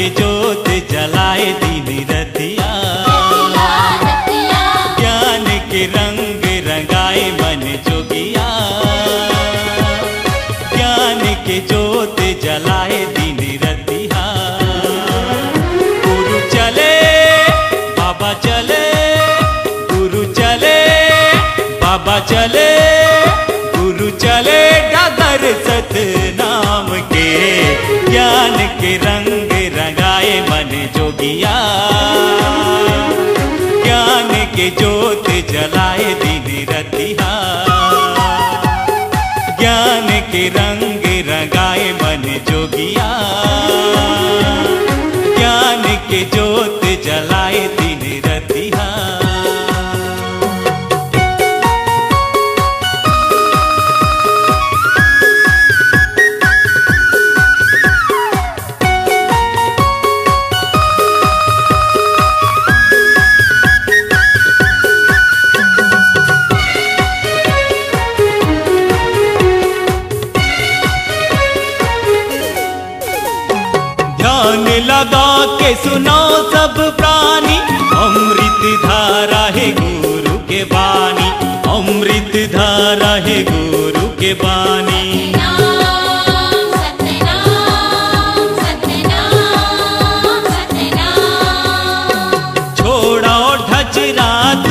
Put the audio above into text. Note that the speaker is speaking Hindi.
के जोत जलाए दिन रतिया, ज्ञान के रंग रंगाए मन जोगिया। ज्ञान के जोत जलाए दिन रतिया। गुरु चले बाबा चले, गुरु चले बाबा चले, गुरु चले डगर सतनाम के। ज्ञान के रंग रंगाए मन जोगिया, ज्ञान के ज्योत जलाए दिन रतिया। ज्ञान के रंग रंगाए मन जोगिया, ज्ञान के ज्योत जलाए दिन रतिया। लगा के सुनाओ सब प्राणी, अमृत धारा है गुरु के वाणी। अमृत धारा है गुरु के वाणी। सतनाम सतनाम सतनाम सतनाम। छोड़ा और धच रात